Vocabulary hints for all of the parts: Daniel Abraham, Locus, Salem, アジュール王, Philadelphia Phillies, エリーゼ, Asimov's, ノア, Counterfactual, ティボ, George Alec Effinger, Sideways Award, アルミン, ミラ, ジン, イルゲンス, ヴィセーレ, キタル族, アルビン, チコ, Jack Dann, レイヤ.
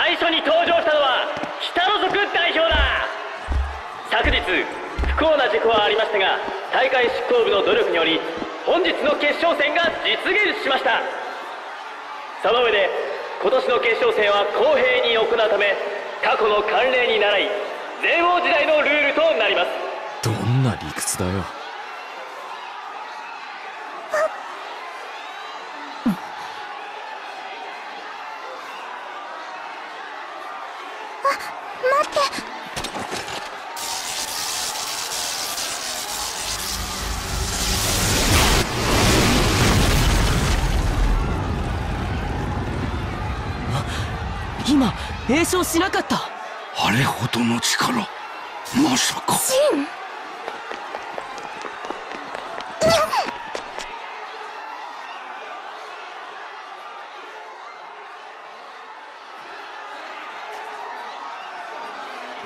最初に登場したのは北の族代表だ。昨日不幸な事故はありましたが、大会執行部の努力により本日の決勝戦が実現しました。その上で今年の決勝戦は公平に行うため、過去の慣例に倣い全王時代のルールとなります。どんな理屈だよ。今、詠唱しなかった。あれほどの力、まさか。ジン、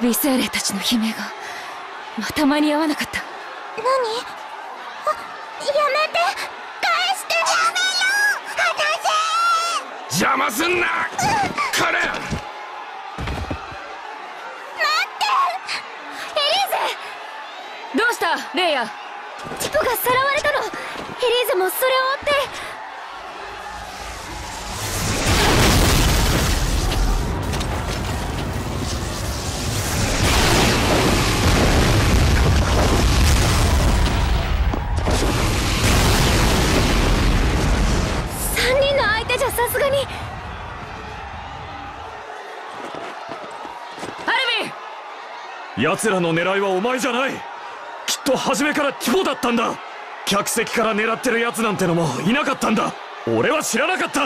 ヴィセーレたちの悲鳴がまた間に合わなかった。何？やめて、返して。やめろ、離せ。邪魔すんな、彼。どうしたレイヤ？チコがさらわれたの。エリーゼもそれを追って。3人の相手じゃさすがに。アルミン、奴らの狙いはお前じゃない。初めからティボだったんだ。客席から狙ってるやつなんてのもいなかったんだ。俺は知らなかった。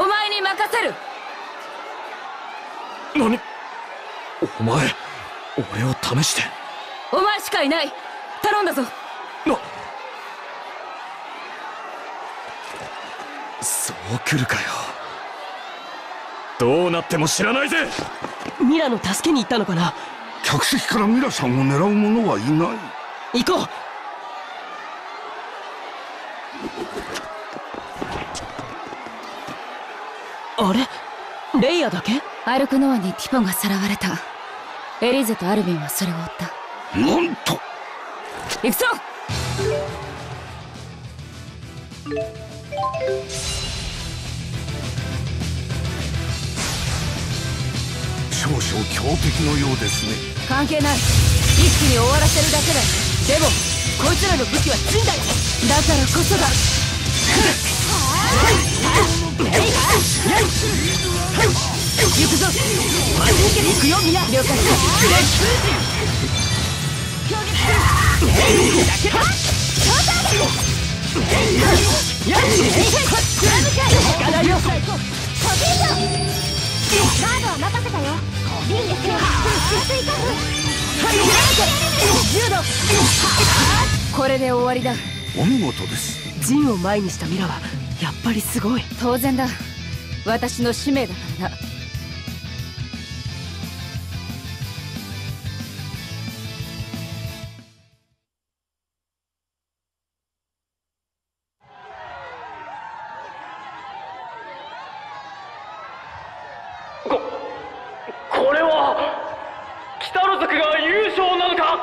お前に任せる。何？お前、俺を試して。お前しかいない。頼んだぞ。な、そう来るかよ。どうなっても知らないぜ。ミラの助けに行ったのかな。客席からミラさんを狙う者はいない。行こう。あれ、レイヤだけ？歩くノアにティボがさらわれた。エリゼとアルビンはそれを追った。なんと、行くぞ。少々強敵のようですね。関係ない、一気に終わらせるだけだよ。でもこいつらの武器はついだよ。だからこそだ。行くぞ。行くよ、みんな。了解。これで終わりだ。お見事です。ジンを前にしたミラはやっぱりすごい。当然だ、私の使命だからな。これは北の族が優勝なのか。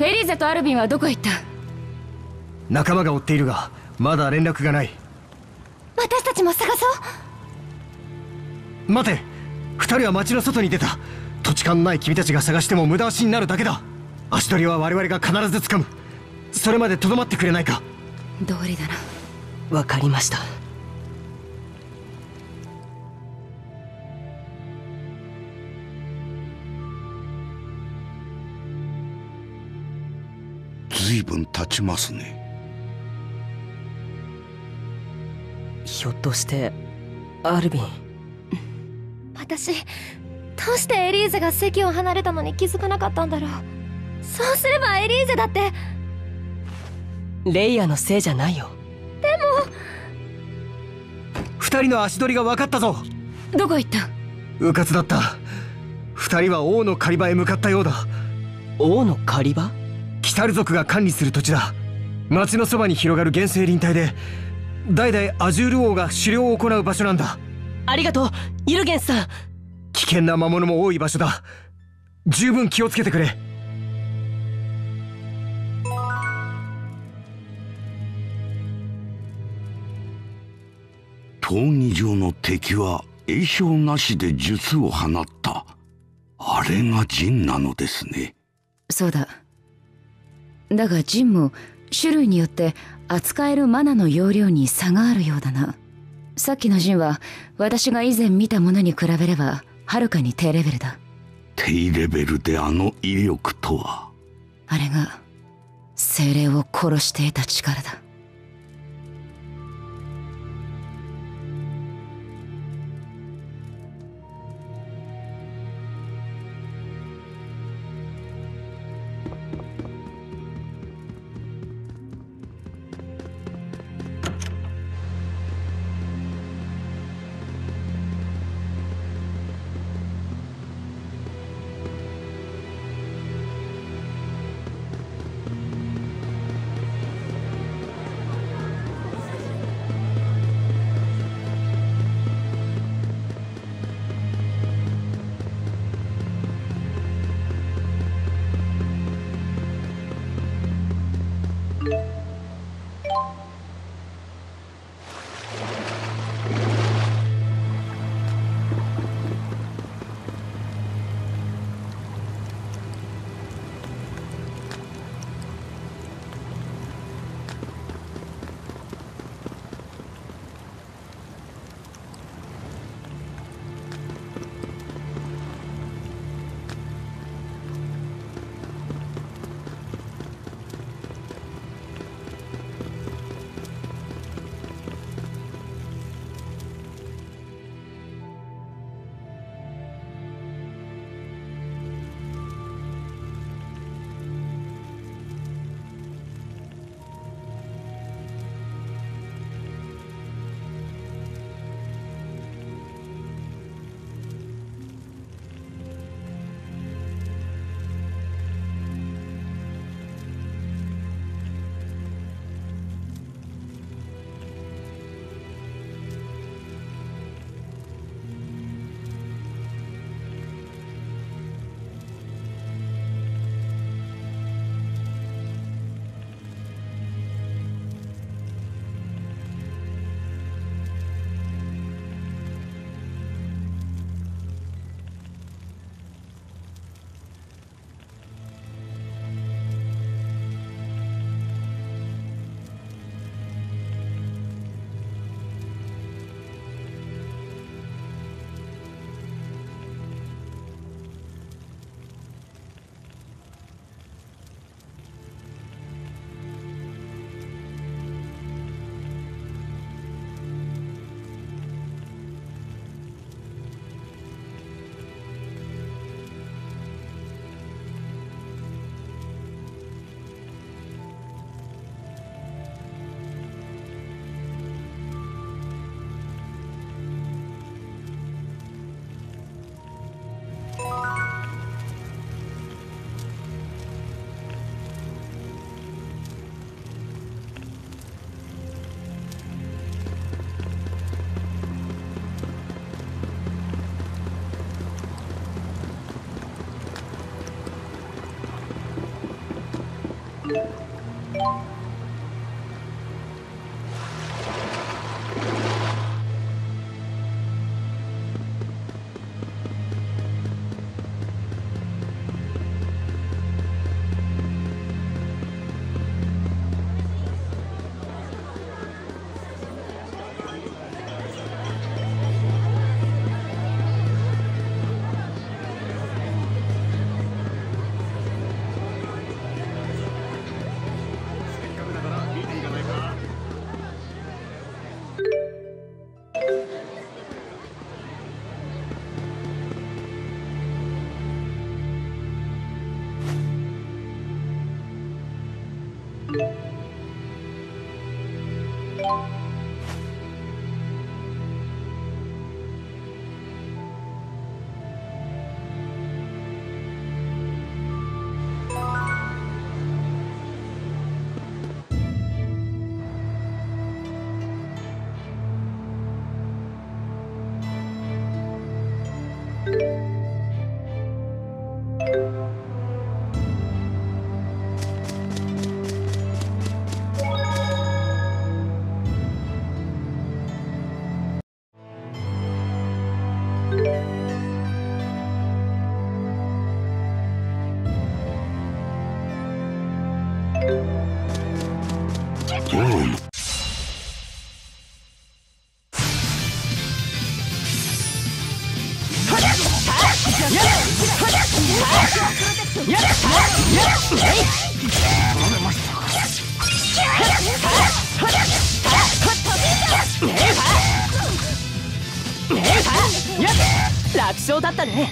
エリーゼとアルビンはどこへ行った？仲間が追っているがまだ連絡がない。私たちも探そう。待て、2人は町の外に出た。土地勘ない君たちが探しても無駄足になるだけだ。足取りは我々が必ず掴む。それまでとどまってくれないか。道理だな。わかりました。随分経ちますね。ひょっとしてアルビン。私どうしてエリーゼが席を離れたのに気づかなかったんだろう。そうすればエリーゼだって。レイヤのせいじゃないよ。でも2人の足取りが分かったぞ。どこ行った？迂闊だった。2人は王の狩場へ向かったようだ。王の狩場？キタル族が管理する土地だ。町のそばに広がる原生林帯で代々アジュール王が狩猟を行う場所なんだ。ありがとうイルゲンスさん。危険な魔物も多い場所だ。十分気をつけてくれ。闘技場の敵は詠唱なしで術を放った。あれが陣なのですね。そうだ。だが陣も種類によって扱えるマナの容量に差があるようだな。さっきの陣は私が以前見たものに比べればはるかに低レベルだ。低レベルであの威力とは。あれが精霊を殺して得た力だ。楽勝だったね。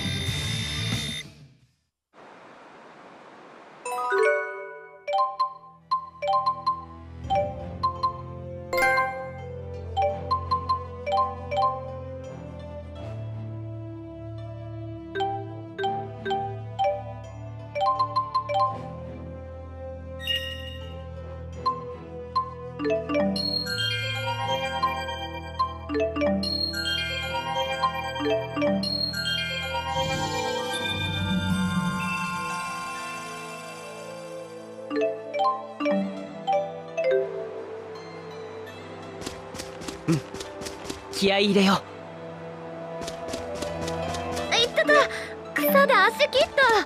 気合い入れよう。いったた、草で足切った。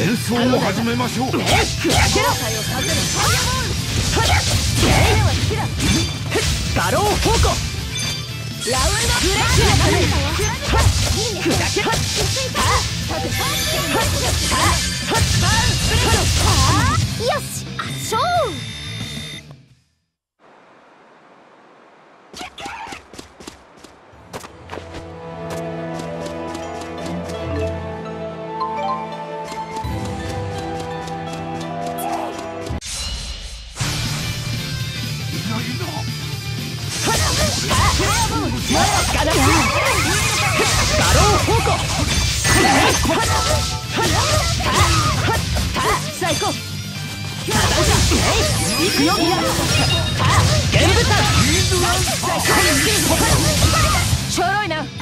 演奏を始めましょう。手をガロー方向ラウンドフレッシュだね。砕けはっよし、圧勝。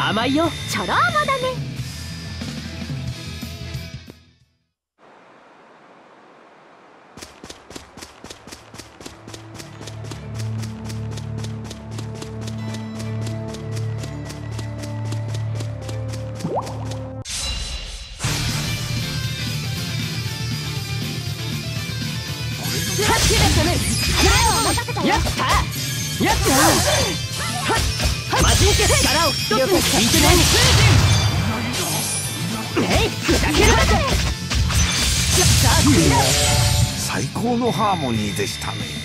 甘いよ、チョローマだね。最高のハーモニーでしたね。